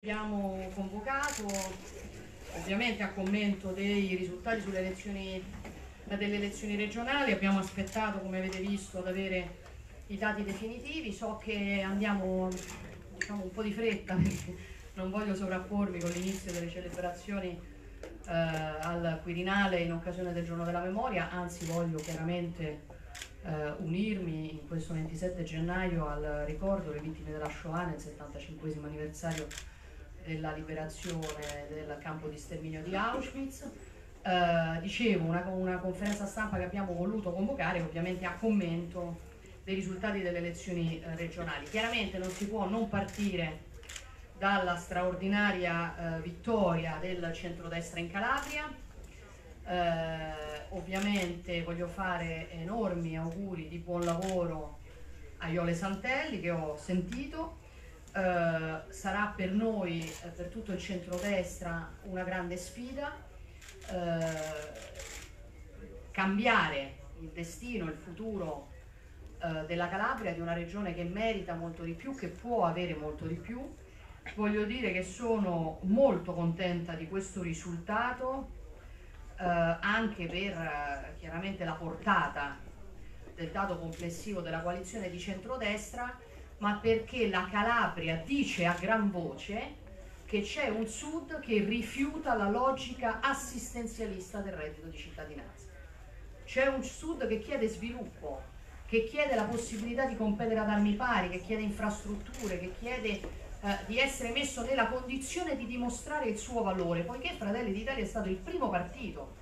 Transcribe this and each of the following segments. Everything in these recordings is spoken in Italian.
Abbiamo convocato, ovviamente a commento dei risultati sulle elezioni, delle elezioni regionali. Abbiamo aspettato, come avete visto, ad avere i dati definitivi. So che andiamo, diciamo, un po' di fretta, perché non voglio sovrappormi con l'inizio delle celebrazioni al Quirinale in occasione del Giorno della Memoria, anzi voglio chiaramente unirmi in questo 27 gennaio al ricordo delle vittime della Shoah nel 75° anniversario della liberazione del campo di sterminio di Auschwitz. Dicevo, una conferenza stampa che abbiamo voluto convocare ovviamente a commento dei risultati delle elezioni regionali. Chiaramente non si può non partire dalla straordinaria vittoria del centrodestra in Calabria. Ovviamente voglio fare enormi auguri di buon lavoro a Iole Santelli, che ho sentito. Sarà per noi, per tutto il centrodestra, una grande sfida. Cambiare il destino, il futuro della Calabria, di una regione che merita molto di più, che può avere molto di più. Voglio dire che sono molto contenta di questo risultato, anche per chiaramente la portata del dato complessivo della coalizione di centrodestra, ma perché la Calabria dice a gran voce che c'è un sud che rifiuta la logica assistenzialista del reddito di cittadinanza. C'è un sud che chiede sviluppo, che chiede la possibilità di competere ad armi pari, che chiede infrastrutture, che chiede di essere messo nella condizione di dimostrare il suo valore, poiché Fratelli d'Italia è stato il primo partito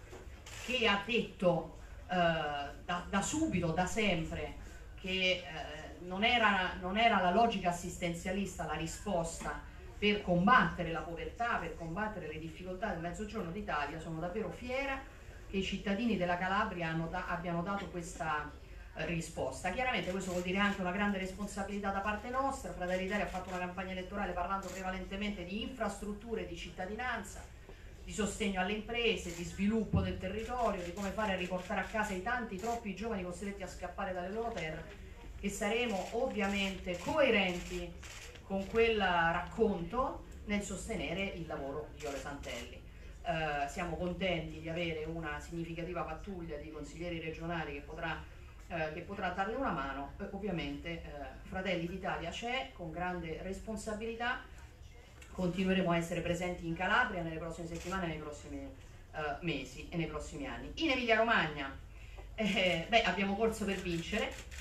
che ha detto da sempre che non era la logica assistenzialista la risposta per combattere la povertà, per combattere le difficoltà del Mezzogiorno d'Italia. Sono davvero fiera che i cittadini della Calabria abbiano dato questa risposta. Chiaramente questo vuol dire anche una grande responsabilità da parte nostra. Fratelli d'Italia ha fatto una campagna elettorale parlando prevalentemente di infrastrutture, di cittadinanza, di sostegno alle imprese, di sviluppo del territorio, di come fare a riportare a casa i tanti, troppi giovani costretti a scappare dalle loro terre. E saremo ovviamente coerenti con quel racconto nel sostenere il lavoro di Iole Santelli. Siamo contenti di avere una significativa pattuglia di consiglieri regionali che potrà darle una mano. Ovviamente Fratelli d'Italia c'è con grande responsabilità, continueremo a essere presenti in Calabria nelle prossime settimane, nei prossimi mesi e nei prossimi anni. In Emilia-Romagna abbiamo corso per vincere.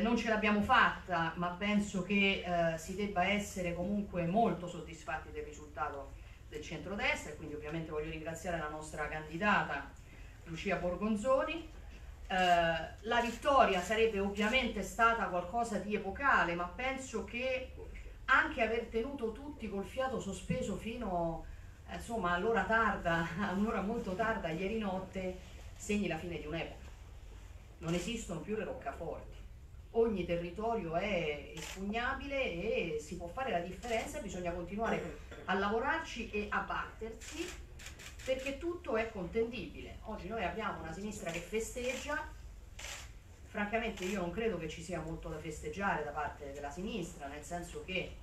Non ce l'abbiamo fatta, ma penso che si debba essere comunque molto soddisfatti del risultato del centrodestra, e quindi ovviamente voglio ringraziare la nostra candidata Lucia Borgonzoni. La vittoria sarebbe ovviamente stata qualcosa di epocale, ma penso che anche aver tenuto tutti col fiato sospeso fino all'ora tarda, a un'ora molto tarda ieri notte, segni la fine di un'epoca. Non esistono più le roccaforti. Ogni territorio è espugnabile e si può fare la differenza, bisogna continuare a lavorarci e a battersi, perché tutto è contendibile. Oggi noi abbiamo una sinistra che festeggia. Francamente io non credo che ci sia molto da festeggiare da parte della sinistra, nel senso che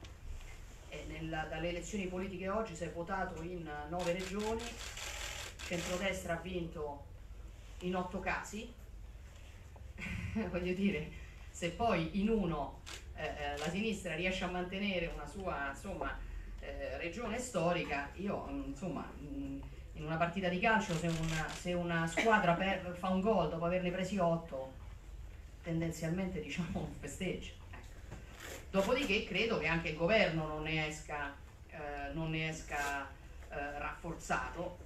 dalle elezioni politiche oggi si è votato in 9 regioni, il centrodestra ha vinto in 8 casi, voglio dire. Se poi in uno la sinistra riesce a mantenere una sua regione storica, io in una partita di calcio se una squadra fa un gol dopo averne presi 8, tendenzialmente diciamo festeggia. Dopodiché credo che anche il governo non ne esca rafforzato.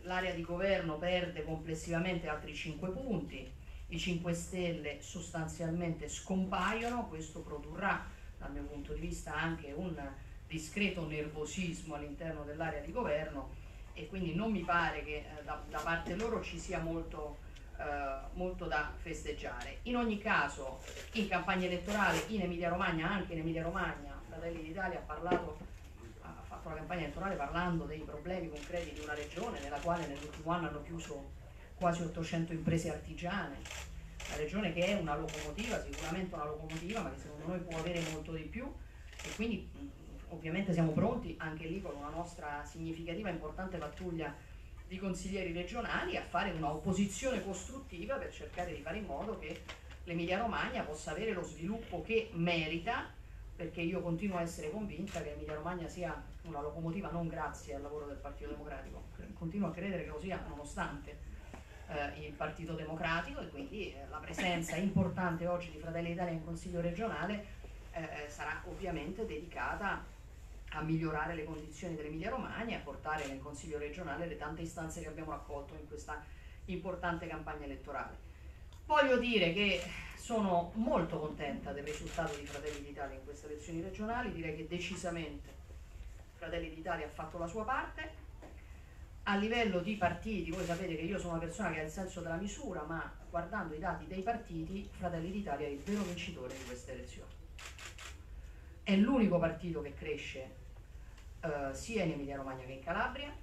L'area di governo perde complessivamente altri 5 punti. I 5 Stelle sostanzialmente scompaiono, questo produrrà dal mio punto di vista anche un discreto nervosismo all'interno dell'area di governo, e quindi non mi pare che da parte loro ci sia molto da festeggiare. In ogni caso, in campagna elettorale in Emilia-Romagna, anche in Emilia-Romagna, Fratelli d'Italia ha fatto la campagna elettorale parlando dei problemi concreti di una regione nella quale nell'ultimo anno hanno chiuso quasi 800 imprese artigiane, la regione che è una locomotiva, sicuramente una locomotiva, ma che secondo noi può avere molto di più, e quindi ovviamente siamo pronti anche lì con una nostra significativa e importante pattuglia di consiglieri regionali a fare una opposizione costruttiva per cercare di fare in modo che l'Emilia-Romagna possa avere lo sviluppo che merita, perché io continuo a essere convinta che Emilia-Romagna sia una locomotiva non grazie al lavoro del Partito Democratico, continuo a credere che lo sia nonostante il Partito Democratico, e quindi la presenza importante oggi di Fratelli d'Italia in Consiglio regionale sarà ovviamente dedicata a migliorare le condizioni dell'Emilia-Romagna e a portare nel Consiglio regionale le tante istanze che abbiamo raccolto in questa importante campagna elettorale. Voglio dire che sono molto contenta del risultato di Fratelli d'Italia in queste elezioni regionali, direi che decisamente Fratelli d'Italia ha fatto la sua parte. A livello di partiti, voi sapete che io sono una persona che ha il senso della misura, ma guardando i dati dei partiti, Fratelli d'Italia è il vero vincitore di queste elezioni. È l'unico partito che cresce sia in Emilia-Romagna che in Calabria,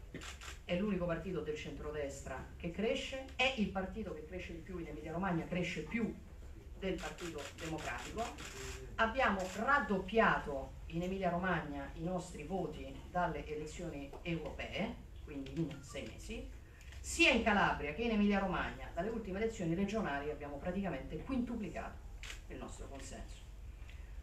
è l'unico partito del centrodestra che cresce, è il partito che cresce di più in Emilia-Romagna, cresce più del Partito Democratico. Abbiamo raddoppiato in Emilia-Romagna i nostri voti dalle elezioni europee, quindi in 6 mesi, sia in Calabria che in Emilia-Romagna dalle ultime elezioni regionali abbiamo praticamente quintuplicato il nostro consenso.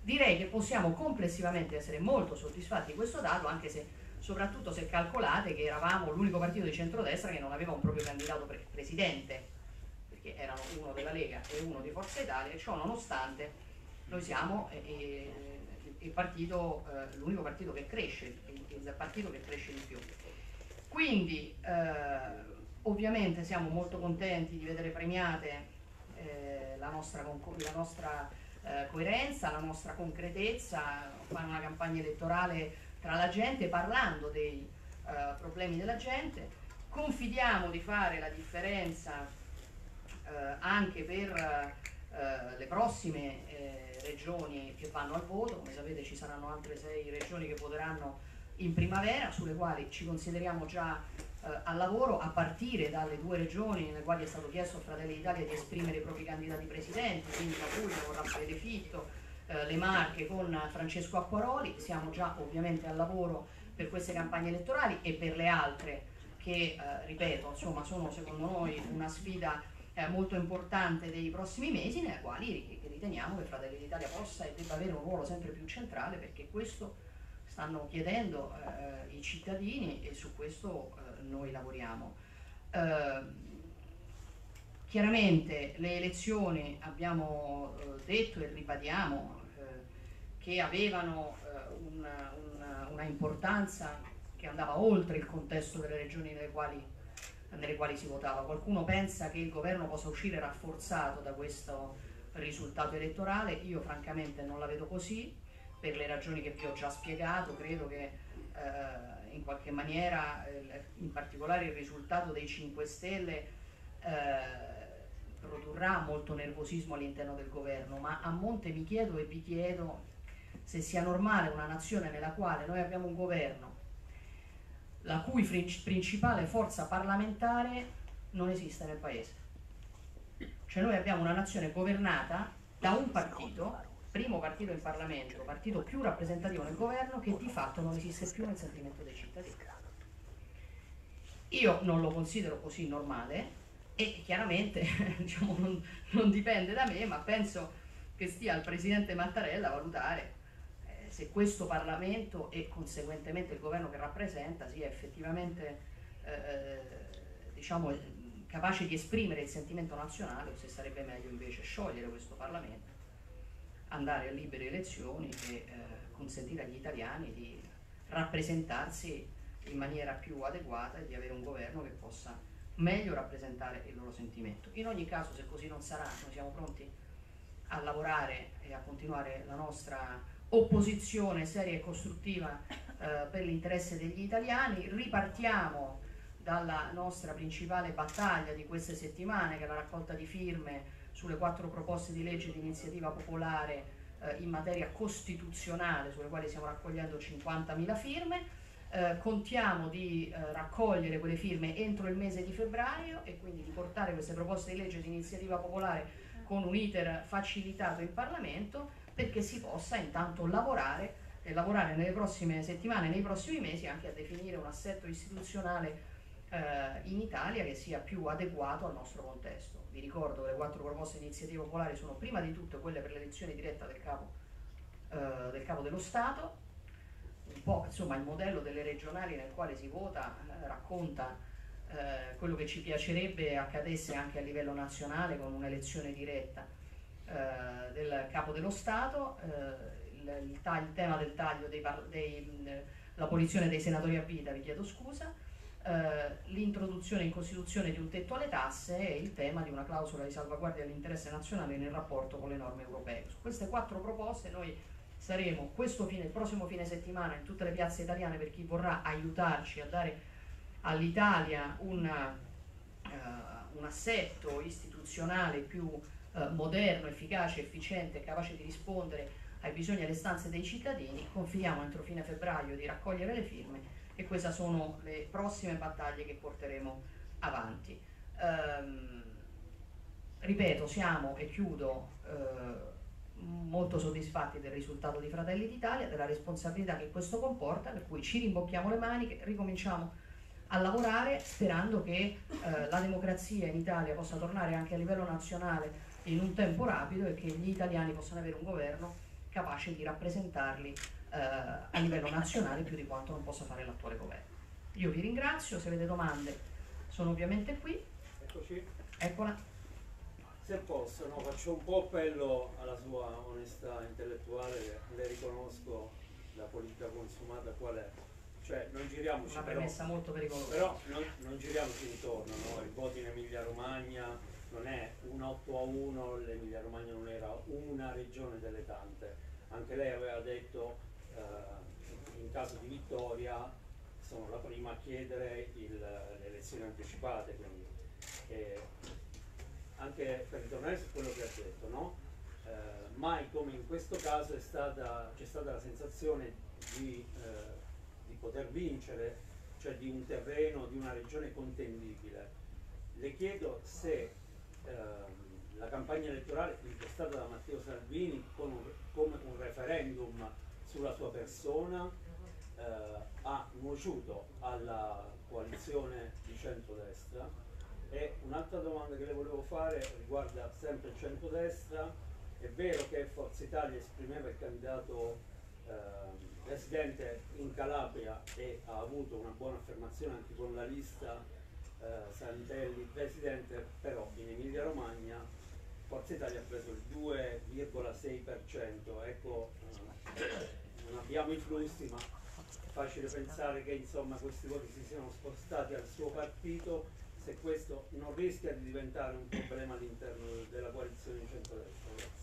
Direi che possiamo complessivamente essere molto soddisfatti di questo dato, anche se, soprattutto se calcolate che eravamo l'unico partito di centrodestra che non aveva un proprio candidato presidente, perché erano uno della Lega e uno di Forza Italia, e ciò nonostante noi siamo l'unico partito che cresce, il partito che cresce di più. Quindi ovviamente siamo molto contenti di vedere premiate la nostra coerenza, la nostra concretezza, fare una campagna elettorale tra la gente parlando dei problemi della gente. Confidiamo di fare la differenza anche per le prossime regioni che vanno al voto. Come sapete ci saranno altre 6 regioni che voteranno in primavera, sulle quali ci consideriamo già al lavoro, a partire dalle 2 regioni nelle quali è stato chiesto a Fratelli d'Italia di esprimere i propri candidati presidenti, quindi la Puglia con Raffaele Fitto, le Marche con Francesco Acquaroli. Siamo già ovviamente al lavoro per queste campagne elettorali e per le altre che, ripeto, insomma, sono secondo noi una sfida molto importante dei prossimi mesi, nelle quali riteniamo che Fratelli d'Italia possa e debba avere un ruolo sempre più centrale, perché questo stanno chiedendo i cittadini e su questo noi lavoriamo. Chiaramente le elezioni, abbiamo detto e ribadiamo, che avevano una importanza che andava oltre il contesto delle regioni nelle quali si votava. Qualcuno pensa che il governo possa uscire rafforzato da questo risultato elettorale, io francamente non la vedo così, per le ragioni che vi ho già spiegato. Credo che in qualche maniera, in particolare il risultato dei 5 Stelle produrrà molto nervosismo all'interno del governo, ma a monte mi chiedo e vi chiedo se sia normale una nazione nella quale noi abbiamo un governo la cui principale forza parlamentare non esiste nel paese. Cioè noi abbiamo una nazione governata da un partito, primo partito in Parlamento, partito più rappresentativo nel governo, che di fatto non esiste più nel sentimento dei cittadini. Io non lo considero così normale e chiaramente diciamo, non dipende da me, ma penso che stia al Presidente Mattarella valutare se questo Parlamento e conseguentemente il governo che rappresenta sia effettivamente diciamo, capace di esprimere il sentimento nazionale, o se sarebbe meglio invece sciogliere questo Parlamento, andare a libere elezioni e consentire agli italiani di rappresentarsi in maniera più adeguata e di avere un governo che possa meglio rappresentare il loro sentimento. In ogni caso, se così non sarà, noi siamo pronti a lavorare e a continuare la nostra opposizione seria e costruttiva per l'interesse degli italiani. Ripartiamo dalla nostra principale battaglia di queste settimane, che è la raccolta di firme sulle 4 proposte di legge di iniziativa popolare in materia costituzionale, sulle quali stiamo raccogliendo 50.000 firme, contiamo di raccogliere quelle firme entro il mese di febbraio e quindi di portare queste proposte di legge di iniziativa popolare con un iter facilitato in Parlamento, perché si possa intanto lavorare e lavorare nelle prossime settimane, nei prossimi mesi, anche a definire un assetto istituzionale in Italia che sia più adeguato al nostro contesto. Vi ricordo che le 4 proposte di iniziativa popolare sono prima di tutto quelle per l'elezione diretta del capo dello Stato, un po' insomma il modello delle regionali nel quale si vota racconta quello che ci piacerebbe accadesse anche a livello nazionale con un'elezione diretta del capo dello Stato, il tema del taglio l'abolizione dei senatori a vita, vi chiedo scusa, l'introduzione in Costituzione di un tetto alle tasse e il tema di una clausola di salvaguardia dell'interesse nazionale nel rapporto con le norme europee. Su queste 4 proposte noi saremo il prossimo fine settimana in tutte le piazze italiane per chi vorrà aiutarci a dare all'Italia un assetto istituzionale più moderno, efficace, efficiente, capace di rispondere ai bisogni e alle istanze dei cittadini. Confidiamo entro fine febbraio di raccogliere le firme e queste sono le prossime battaglie che porteremo avanti. Ripeto, siamo, e chiudo, molto soddisfatti del risultato di Fratelli d'Italia, della responsabilità che questo comporta, per cui ci rimbocchiamo le maniche, ricominciamo a lavorare sperando che la democrazia in Italia possa tornare anche a livello nazionale in un tempo rapido e che gli italiani possano avere un governo capace di rappresentarli a livello nazionale più di quanto non possa fare l'attuale governo. Io vi ringrazio, se avete domande sono ovviamente qui. Eccoci. Eccola. Se posso, no, faccio un po' appello alla sua onestà intellettuale, che le riconosco la politica consumata qual è. Cioè, non giriamoci, una premessa molto pericolosa. Però non giriamoci intorno, no? Il voto in Emilia-Romagna non è un 8-1, l'Emilia-Romagna non era una regione delle tante. Anche lei aveva detto, in caso di vittoria, sono la prima a chiedere le elezioni anticipate. Quindi, anche per ritornare su quello che ha detto, no? Mai come in questo caso c'è stata la sensazione di poter vincere, cioè di un terreno, di una regione contendibile. Le chiedo se la campagna elettorale impostata da Matteo Salvini come un referendum sulla sua persona ha nuociuto alla coalizione di centrodestra. E un'altra domanda che le volevo fare riguarda sempre il centrodestra. È vero che Forza Italia esprimeva il candidato presidente in Calabria e ha avuto una buona affermazione anche con la lista Santelli presidente, però in Emilia-Romagna Forza Italia ha preso il 2,6%. Ecco, non abbiamo i flussi, ma è facile pensare che insomma questi voti si siano spostati al suo partito. Se questo non rischia di diventare un problema all'interno della coalizione di centrodestra.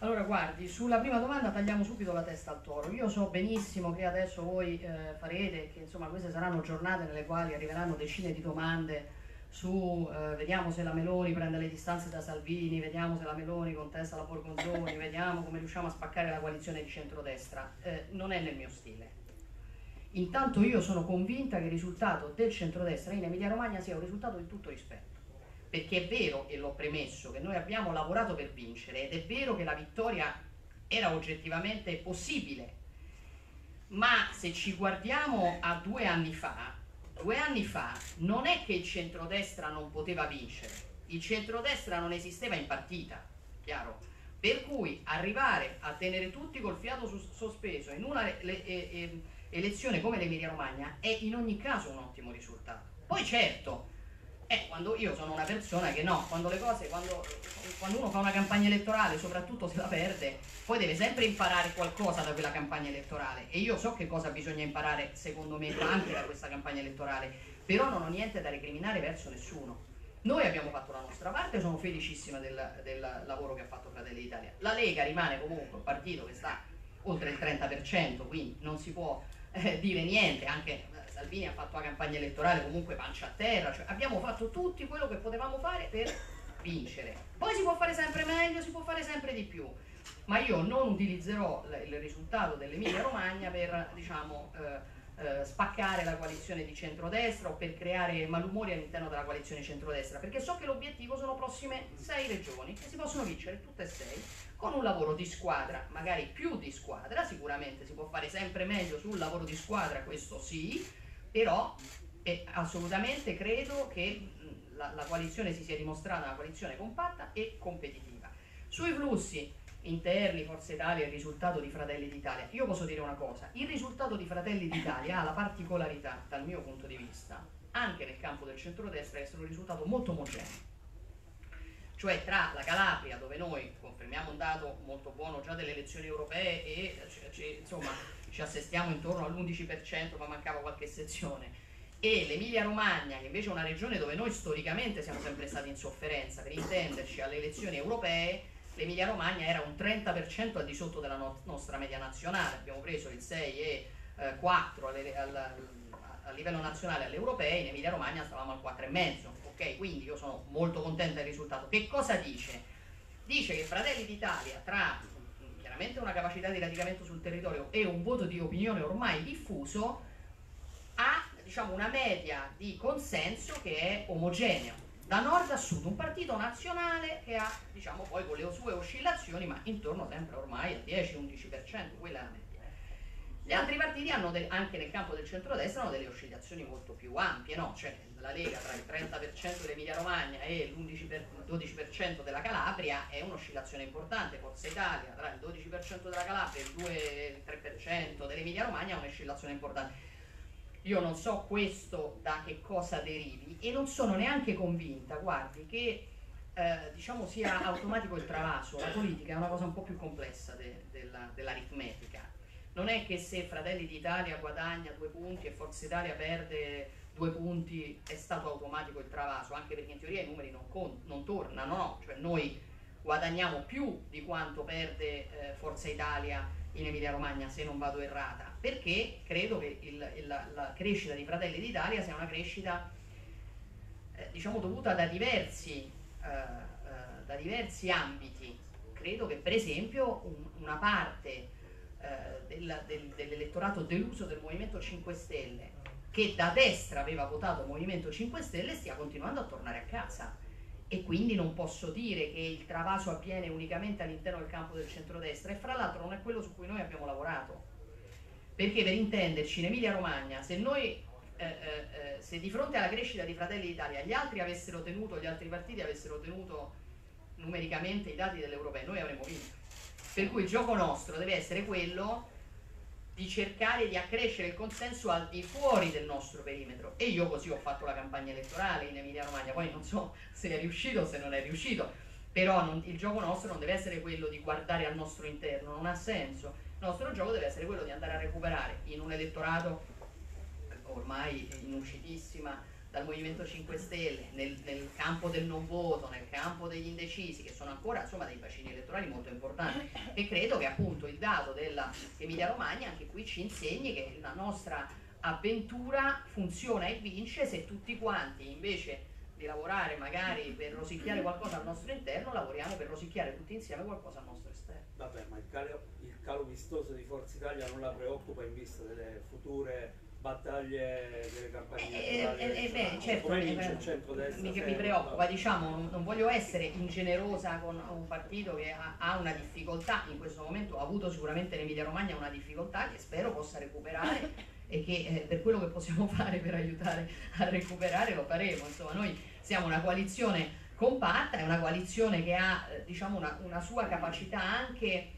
Allora guardi, sulla prima domanda tagliamo subito la testa al toro. Io so benissimo che adesso voi farete, che insomma queste saranno giornate nelle quali arriveranno decine di domande su vediamo se la Meloni prende le distanze da Salvini, vediamo se la Meloni contesta la Borgonzoni, vediamo come riusciamo a spaccare la coalizione di centrodestra. Non è nel mio stile. Intanto io sono convinta che il risultato del centrodestra in Emilia-Romagna sia un risultato di tutto rispetto, perché è vero, e l'ho premesso, che noi abbiamo lavorato per vincere ed è vero che la vittoria era oggettivamente possibile, ma se ci guardiamo a 2 anni fa non è che il centrodestra non poteva vincere, il centrodestra non esisteva in partita, chiaro? Per cui arrivare a tenere tutti col fiato sospeso in una elezione come l'Emilia-Romagna è in ogni caso un ottimo risultato. Poi certo, quando io sono una persona che no, quando uno fa una campagna elettorale, soprattutto se la perde, poi deve sempre imparare qualcosa da quella campagna elettorale, e io so che cosa bisogna imparare secondo me anche da questa campagna elettorale, però non ho niente da recriminare verso nessuno. Noi abbiamo fatto la nostra parte, sono felicissima del lavoro che ha fatto Fratelli d'Italia. La Lega rimane comunque un partito che sta oltre il 30%, quindi non si può dire niente, anche Salvini ha fatto la campagna elettorale comunque pancia a terra, cioè abbiamo fatto tutti quello che potevamo fare per vincere. Poi si può fare sempre meglio, si può fare sempre di più, ma io non utilizzerò il risultato dell'Emilia Romagna per, diciamo, spaccare la coalizione di centrodestra o per creare malumori all'interno della coalizione centrodestra, perché so che l'obiettivo sono prossime 6 regioni che si possono vincere tutte e 6 con un lavoro di squadra, magari più di squadra, sicuramente si può fare sempre meglio sul lavoro di squadra, questo sì, però assolutamente credo che la coalizione si sia dimostrata una coalizione compatta e competitiva. Sui flussi interni, Forza Italia, il risultato di Fratelli d'Italia, io posso dire una cosa, il risultato di Fratelli d'Italia ha la particolarità, dal mio punto di vista, anche nel campo del centrodestra, essere un risultato molto omogeneo, cioè tra la Calabria, dove noi confermiamo un dato molto buono già delle elezioni europee e insomma ci assestiamo intorno all'11%, ma mancava qualche sezione, e l'Emilia-Romagna, che invece è una regione dove noi storicamente siamo sempre stati in sofferenza, per intenderci alle elezioni europee l'Emilia-Romagna era un 30% al di sotto della nostra media nazionale, abbiamo preso il 6,4 a livello nazionale alle europee, in Emilia-Romagna stavamo al 4,5, ok? Quindi io sono molto contenta del risultato. Che cosa dice? Dice che Fratelli d'Italia, tra chiaramente una capacità di radicamento sul territorio e un voto di opinione ormai diffuso, ha diciamo una media di consenso che è omogenea da nord a sud, un partito nazionale che ha, diciamo, poi con le sue oscillazioni, ma intorno sempre ormai al 10-11%, quella è la media. Gli altri partiti hanno anche nel campo del centrodestra hanno delle oscillazioni molto più ampie, no? Cioè la Lega tra il 30% dell'Emilia Romagna e l'11-12% della Calabria è un'oscillazione importante, Forza Italia tra il 12% della Calabria e il 2-3% dell'Emilia Romagna è un'oscillazione importante. Io non so questo da che cosa derivi e non sono neanche convinta, guardi, che diciamo sia automatico il travaso. La politica è una cosa un po' più complessa dell'aritmetica. Non è che se Fratelli d'Italia guadagna 2 punti e Forza Italia perde 2 punti è stato automatico il travaso, anche perché in teoria i numeri non tornano, no? Cioè noi guadagniamo più di quanto perde Forza Italia in Emilia Romagna, se non vado errata, perché credo che la crescita di Fratelli d'Italia sia una crescita diciamo dovuta da diversi ambiti. Credo che per esempio una parte dell'elettorato deluso del Movimento 5 Stelle, che da destra aveva votato Movimento 5 Stelle, stia continuando a tornare a casa, e quindi non posso dire che il travaso avviene unicamente all'interno del campo del centrodestra, e fra l'altro non è quello su cui noi abbiamo lavorato. Perché per intenderci, in Emilia-Romagna, se noi se di fronte alla crescita di Fratelli d'Italia gli altri partiti avessero tenuto numericamente i dati dell'Europea, noi avremmo vinto. Per cui il gioco nostro deve essere quello di cercare di accrescere il consenso al di fuori del nostro perimetro, e io così ho fatto la campagna elettorale in Emilia-Romagna, poi non so se è riuscito o se non è riuscito, però il gioco nostro non deve essere quello di guardare al nostro interno, non ha senso. Il nostro gioco deve essere quello di andare a recuperare in un elettorato ormai in uscitissima dal Movimento 5 Stelle, nel campo del non voto, nel campo degli indecisi, che sono ancora insomma dei bacini elettorali molto importanti, e credo che appunto il dato dell'Emilia Romagna anche qui ci insegni che la nostra avventura funziona e vince se tutti quanti, invece di lavorare magari per rosicchiare qualcosa al nostro interno, lavoriamo per rosicchiare tutti insieme qualcosa al nostro esterno. Vabbè, ma il calo vistoso di Forza Italia non la preoccupa in vista delle future battaglie delle campagne elettorali? Beh, certo, mi preoccupa, diciamo, non voglio essere ingenerosa con un partito che ha una difficoltà, in questo momento ha avuto sicuramente l'Emilia Romagna una difficoltà che spero possa recuperare e che per quello che possiamo fare per aiutare a recuperare lo faremo. Insomma, noi siamo una coalizione compatta, è una coalizione che ha diciamo una sua capacità anche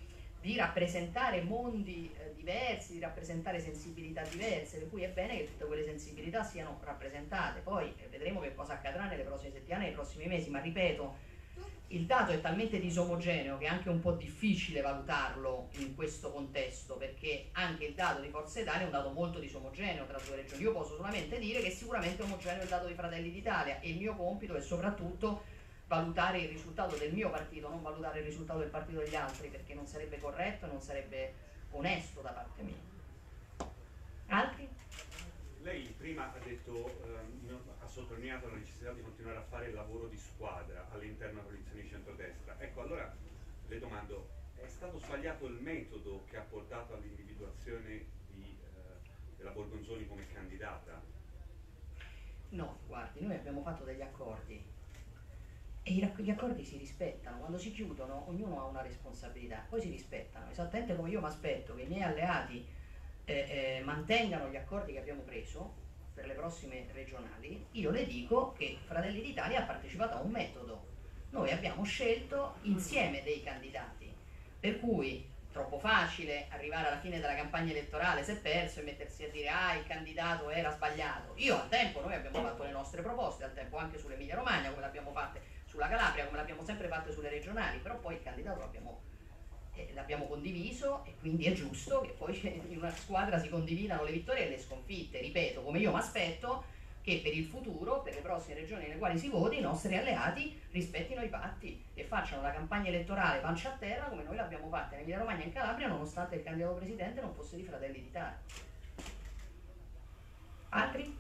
di rappresentare mondi diversi, di rappresentare sensibilità diverse, per cui è bene che tutte quelle sensibilità siano rappresentate. Poi vedremo che cosa accadrà nelle prossime settimane, nei prossimi mesi, ma ripeto, il dato è talmente disomogeneo che è anche un po' difficile valutarlo in questo contesto, perché anche il dato di Forza Italia è un dato molto disomogeneo tra 2 regioni. Io posso solamente dire che è sicuramente omogeneo il dato di Fratelli d'Italia, e il mio compito è soprattutto valutare il risultato del mio partito, non valutare il risultato del partito degli altri, perché non sarebbe corretto e non sarebbe onesto da parte mia. Altri? Lei prima ha detto, ha sottolineato la necessità di continuare a fare il lavoro di squadra all'interno della coalizione di centrodestra. Ecco, allora le domando, è stato sbagliato il metodo che ha portato all'individuazione della Borgonzoni come candidata? No, guardi, noi abbiamo fatto degli accordi e gli accordi si rispettano, quando si chiudono ognuno ha una responsabilità, poi si rispettano, esattamente come io mi aspetto che i miei alleati mantengano gli accordi che abbiamo preso per le prossime regionali. Io le dico che Fratelli d'Italia ha partecipato a un metodo, noi abbiamo scelto insieme dei candidati, per cui troppo facile arrivare alla fine della campagna elettorale se perso e mettersi a dire ah il candidato era sbagliato. Io al tempo, noi abbiamo fatto le nostre proposte al tempo anche sull'Emilia-Romagna, come l'abbiamo fatte sulla Calabria, come l'abbiamo sempre fatte sulle regionali, però poi il candidato l'abbiamo condiviso e quindi è giusto che poi in una squadra si condividano le vittorie e le sconfitte, ripeto, come io mi aspetto che per il futuro, per le prossime regioni nelle quali si voti, i nostri alleati rispettino i patti e facciano la campagna elettorale pancia a terra come noi l'abbiamo fatta in Emilia-Romagna e in Calabria, nonostante il candidato presidente non fosse di Fratelli d'Italia. Altri?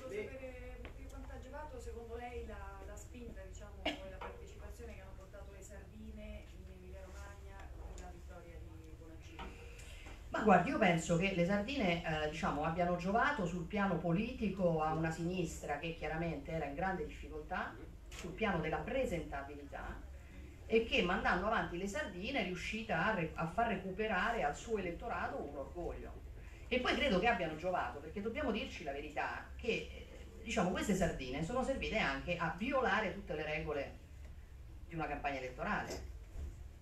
Volevo sapere che quanto ha giocato secondo lei la spinta, diciamo, e la partecipazione che hanno portato le sardine in Emilia-Romagna con la vittoria di Bonaccini. Ma guardi, io penso che le sardine diciamo, abbiano giovato sul piano politico a una sinistra che chiaramente era in grande difficoltà, sul piano della presentabilità, e che mandando avanti le sardine è riuscita a far recuperare al suo elettorato un orgoglio. E poi credo che abbiano giovato, perché dobbiamo dirci la verità, che diciamo, queste sardine sono servite anche a violare tutte le regole di una campagna elettorale.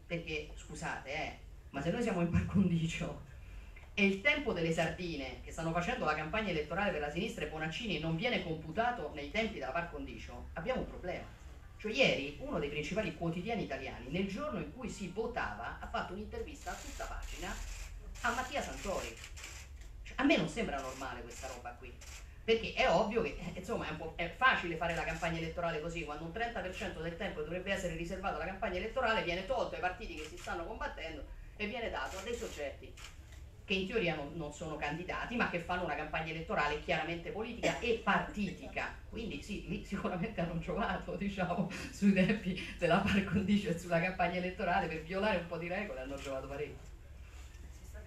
Perché, scusate, ma se noi siamo in par condicio e il tempo delle sardine che stanno facendo la campagna elettorale per la sinistra e Bonaccini non viene computato nei tempi della par condicio, abbiamo un problema. Cioè ieri uno dei principali quotidiani italiani, nel giorno in cui si votava, ha fatto un'intervista a tutta pagina a Mattia Santori. Cioè, a me non sembra normale questa roba qui, perché è ovvio che insomma è facile fare la campagna elettorale così, quando un 30% del tempo dovrebbe essere riservato alla campagna elettorale viene tolto ai partiti che si stanno combattendo e viene dato a dei soggetti che in teoria non sono candidati, ma che fanno una campagna elettorale chiaramente politica e partitica. Quindi sì, lì sicuramente hanno giocato, diciamo, sui tempi della par condicio e sulla campagna elettorale, per violare un po' di regole hanno giocato parecchio. Sono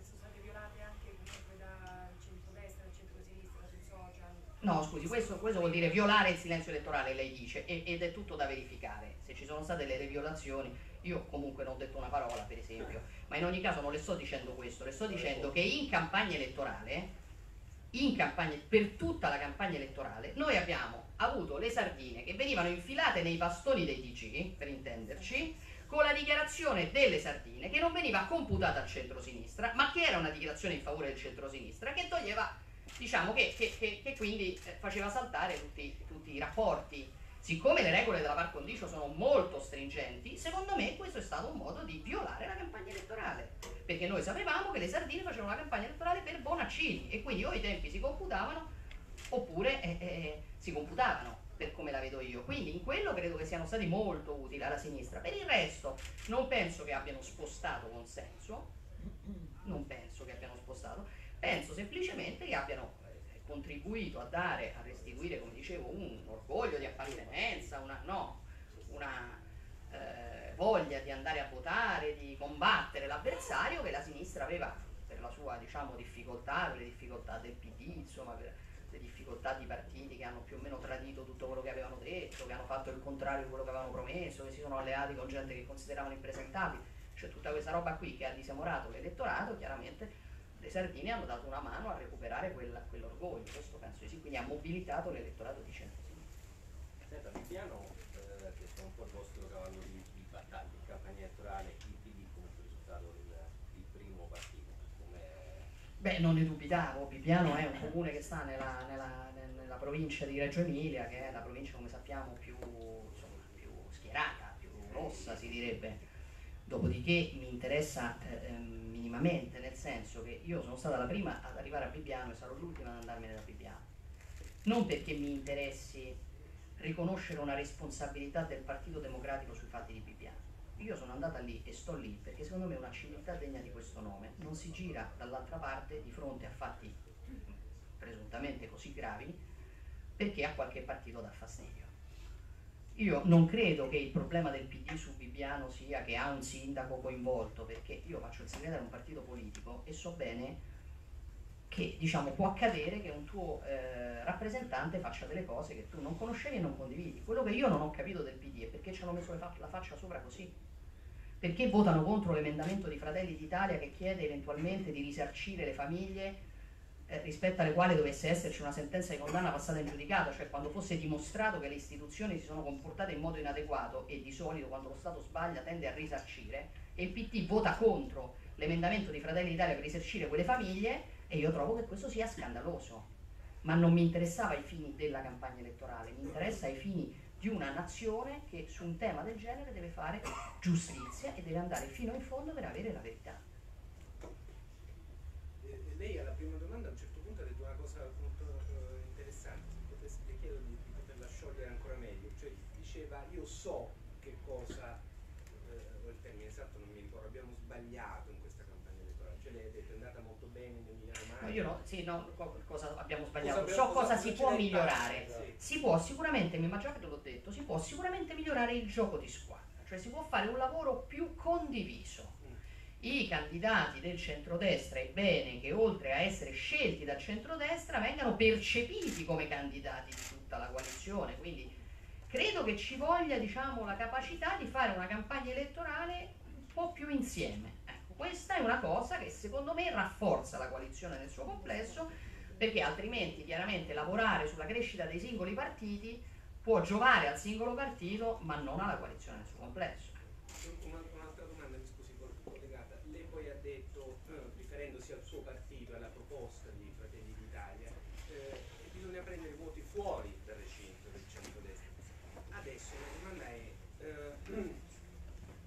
state violate anche comunque da centrodestra, centrosinistra, sui social? No, scusi, questo vuol dire violare il silenzio elettorale, lei dice, ed è tutto da verificare. Se ci sono state delle violazioni, io comunque non ho detto una parola, per esempio, ma in ogni caso non le sto dicendo questo, le sto dicendo che in campagna elettorale, per tutta la campagna elettorale, noi abbiamo avuto le sardine che venivano infilate nei bastoni dei TG, per intenderci, con la dichiarazione delle sardine che non veniva computata al centrosinistra, ma che era una dichiarazione in favore del centrosinistra, che toglieva, diciamo, che quindi faceva saltare tutti i rapporti. Siccome le regole della par condicio sono molto stringenti, secondo me questo è stato un modo di violare la campagna elettorale, perché noi sapevamo che le sardine facevano la campagna elettorale per Bonaccini e quindi o i tempi si computavano oppure si computavano, per come la vedo io. Quindi in quello credo che siano stati molto utili alla sinistra. Per il resto non penso che abbiano spostato consenso, penso semplicemente che abbiano contribuito a restituire, come dicevo, un orgoglio di appartenenza, una voglia di andare a votare, di combattere l'avversario che la sinistra aveva per la sua, diciamo, difficoltà, per le difficoltà del PD, insomma, per le difficoltà di partiti che hanno più o meno tradito tutto quello che avevano detto, che hanno fatto il contrario di quello che avevano promesso, che si sono alleati con gente che consideravano impresentabile, cioè tutta questa roba qui che ha disamorato l'elettorato, chiaramente. Le sardine hanno dato una mano a recuperare quell'orgoglio, questo penso di sì, quindi ha mobilitato l'elettorato di centrosinistra. Senta, Bibbiano, che sta un po' il vostro cavallo di battaglia in campagna elettorale, il PD come risultato il primo partito? Come... Beh, non ne dubitavo, Bibbiano è un comune che sta nella provincia di Reggio Emilia, che è la provincia, come sappiamo, più schierata, più rossa si direbbe. Dopodiché mi interessa minimamente, nel senso che io sono stata la prima ad arrivare a Bibbiano e sarò l'ultima ad andarmene da Bibbiano. Non perché mi interessi riconoscere una responsabilità del Partito Democratico sui fatti di Bibbiano. Io sono andata lì e sto lì perché secondo me una civiltà degna di questo nome non si gira dall'altra parte di fronte a fatti presuntamente così gravi perché a qualche partito dà fastidio. Io non credo che il problema del PD su Bibbiano sia che ha un sindaco coinvolto, perché io faccio il segretario di un partito politico e so bene che diciamo può accadere che un tuo rappresentante faccia delle cose che tu non conoscevi e non condividi. Quello che io non ho capito del PD è perché ci hanno messo la faccia sopra così, perché votano contro l'emendamento di Fratelli d'Italia che chiede eventualmente di risarcire le famiglie rispetto alle quali dovesse esserci una sentenza di condanna passata in giudicato, cioè quando fosse dimostrato che le istituzioni si sono comportate in modo inadeguato, e di solito quando lo Stato sbaglia tende a risarcire, e il PT vota contro l'emendamento di Fratelli d'Italia per risarcire quelle famiglie, e io trovo che questo sia scandaloso. Ma non mi interessava ai fini della campagna elettorale, mi interessa ai fini di una nazione che su un tema del genere deve fare giustizia e deve andare fino in fondo per avere la verità. Lei alla prima domanda a un certo punto ha detto una cosa molto interessante, se potesse, le chiedo di poterla sciogliere ancora meglio, cioè diceva io so che cosa, o il termine esatto non mi ricordo, abbiamo sbagliato in questa campagna elettorale, cioè lei ha detto è andata molto bene in Emilia-Romagna. No, io no, sì, no, cosa abbiamo sbagliato, so cosa si può migliorare, sì. Si può sicuramente, ma già che l'ho detto, si può sicuramente migliorare il gioco di squadra, cioè si può fare un lavoro più condiviso. I candidati del centrodestra è bene che oltre a essere scelti dal centrodestra vengano percepiti come candidati di tutta la coalizione, quindi credo che ci voglia diciamo, la capacità di fare una campagna elettorale un po' più insieme. Ecco, questa è una cosa che secondo me rafforza la coalizione nel suo complesso, perché altrimenti chiaramente lavorare sulla crescita dei singoli partiti può giovare al singolo partito ma non alla coalizione nel suo complesso. Un'altra domanda, mi scusi, collegata. Lei poi ha detto, riferendosi al suo partito, alla proposta di Fratelli d'Italia, che bisogna prendere voti fuori dal recinto del centrodestra. Adesso la domanda è,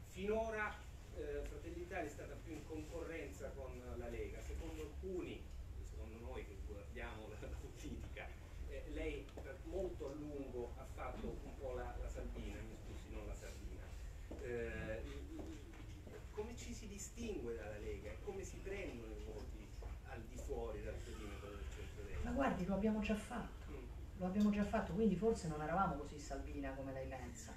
finora Fratelli d'Italia è stata più in concorrenza con la Lega, secondo alcuni, secondo noi che guardiamo la politica, lei per molto a lungo ha fatto un po' la sardina, mi scusi, non la sardina. Come ci si distingue dalla Lega e come si prendono i voti al di fuori dal perimetro del centrodestra? Ma guardi, lo abbiamo già fatto, quindi forse non eravamo così Salvina come lei pensa,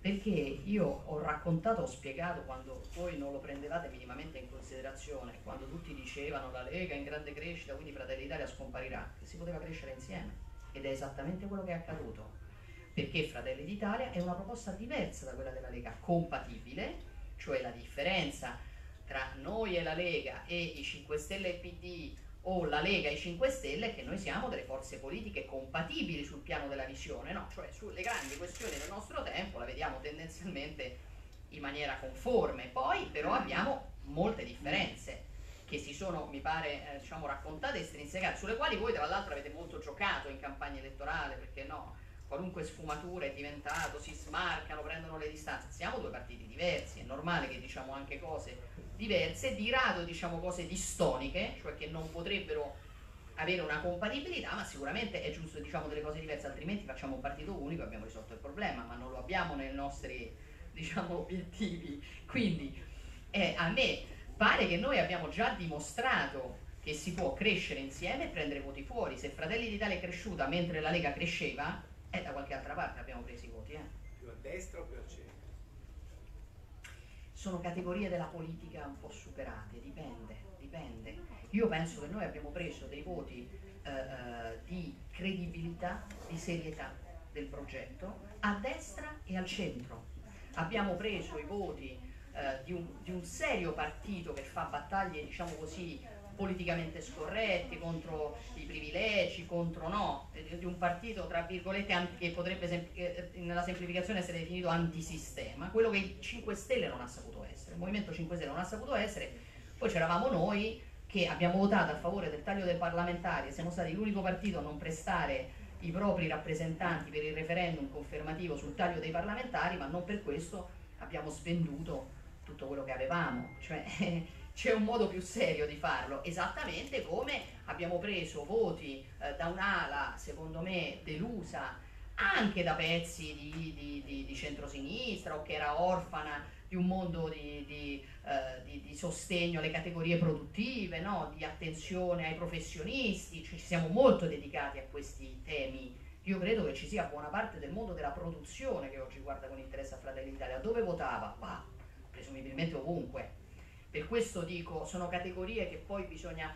perché io ho raccontato, ho spiegato quando voi non lo prendevate minimamente in considerazione, quando tutti dicevano la Lega in grande crescita, quindi Fratelli d'Italia scomparirà, che si poteva crescere insieme, ed è esattamente quello che è accaduto. Perché Fratelli d'Italia è una proposta diversa da quella della Lega, compatibile, cioè la differenza tra noi e la Lega e i 5 Stelle e il PD o la Lega e i 5 Stelle è che noi siamo delle forze politiche compatibili sul piano della visione, no? Cioè sulle grandi questioni del nostro tempo la vediamo tendenzialmente in maniera conforme, poi però abbiamo molte differenze che si sono, mi pare, diciamo, raccontate e strinsecate, sulle quali voi tra l'altro avete molto giocato in campagna elettorale, perché no? Qualunque sfumatura è diventato, si smarcano, prendono le distanze. Siamo due partiti diversi, è normale che diciamo anche cose diverse, di rado diciamo cose distoniche, cioè che non potrebbero avere una compatibilità, ma sicuramente è giusto diciamo delle cose diverse, altrimenti facciamo un partito unico e abbiamo risolto il problema, ma non lo abbiamo nei nostri diciamo obiettivi. Quindi a me pare che noi abbiamo già dimostrato che si può crescere insieme e prendere voti fuori. Se Fratelli d'Italia è cresciuta mentre la Lega cresceva, da qualche altra parte abbiamo preso i voti, più a destra o più a centro? Sono categorie della politica un po' superate, dipende. Io penso che noi abbiamo preso dei voti di credibilità, di serietà del progetto a destra e al centro. Abbiamo preso i voti di un serio partito che fa battaglie, diciamo così, politicamente scorretti, contro i privilegi, contro no, di un partito tra virgolette che potrebbe nella semplificazione essere definito antisistema, quello che il 5 Stelle non ha saputo essere, il Movimento 5 Stelle non ha saputo essere. Poi c'eravamo noi che abbiamo votato a favore del taglio dei parlamentari, siamo stati l'unico partito a non prestare i propri rappresentanti per il referendum confermativo sul taglio dei parlamentari, ma non per questo abbiamo svenduto tutto quello che avevamo, cioè c'è un modo più serio di farlo, esattamente come abbiamo preso voti da un'ala, secondo me, delusa anche da pezzi di centrosinistra, o che era orfana di un mondo di sostegno alle categorie produttive, no? Di attenzione ai professionisti, cioè, ci siamo molto dedicati a questi temi. Io credo che ci sia buona parte del mondo della produzione che oggi guarda con interesse a Fratelli d'Italia. Dove votava? Bah, presumibilmente ovunque. Per questo dico, sono categorie che poi bisogna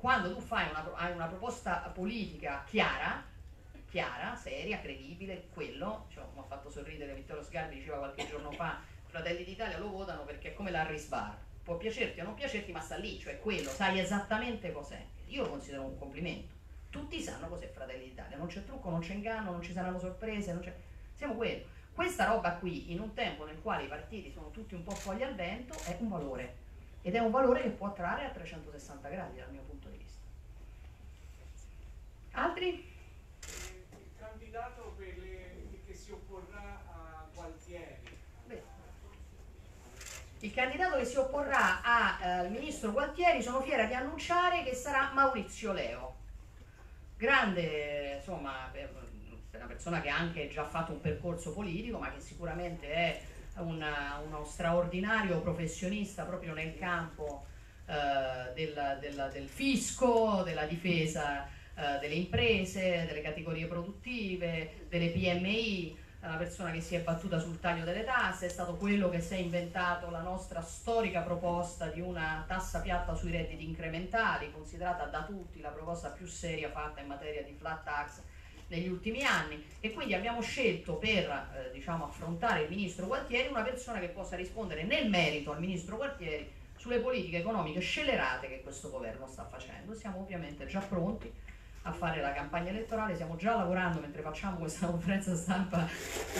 quando tu fai una proposta politica chiara, seria, credibile, quello, cioè, mi ha fatto sorridere Vittorio Sgarbi, diceva qualche giorno fa, Fratelli d'Italia lo votano perché è come l'Harris Bar, può piacerti o non piacerti ma sta lì, cioè quello, sai esattamente cos'è, io lo considero un complimento, tutti sanno cos'è Fratelli d'Italia, non c'è trucco, non c'è inganno, non ci saranno sorprese, non c'è... siamo quello, questa roba qui in un tempo nel quale i partiti sono tutti un po' fuori al vento è un valore, ed è un valore che può attrarre a 360 gradi dal mio punto di vista. Altri? Il candidato per che si opporrà a Gualtieri. Beh. Il candidato che si opporrà al ministro Gualtieri, sono fiera di annunciare che sarà Maurizio Leo, grande, insomma, per una persona che ha anche già fatto un percorso politico, ma che sicuramente è uno straordinario professionista proprio nel campo del fisco, della difesa delle imprese, delle categorie produttive, delle PMI, una persona che si è battuta sul taglio delle tasse, è stato quello che si è inventato la nostra storica proposta di una tassa piatta sui redditi incrementali, considerata da tutti la proposta più seria fatta in materia di flat tax negli ultimi anni, e quindi abbiamo scelto per diciamo, affrontare il ministro Gualtieri una persona che possa rispondere nel merito al ministro Gualtieri sulle politiche economiche scellerate che questo governo sta facendo. Siamo ovviamente già pronti a fare la campagna elettorale, stiamo già lavorando mentre facciamo questa conferenza stampa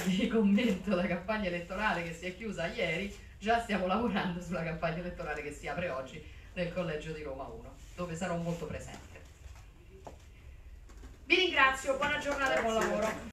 di commento alla campagna elettorale che si è chiusa ieri, già stiamo lavorando sulla campagna elettorale che si apre oggi nel collegio di Roma 1, dove sarò molto presente. Vi ringrazio, buona giornata e buon lavoro.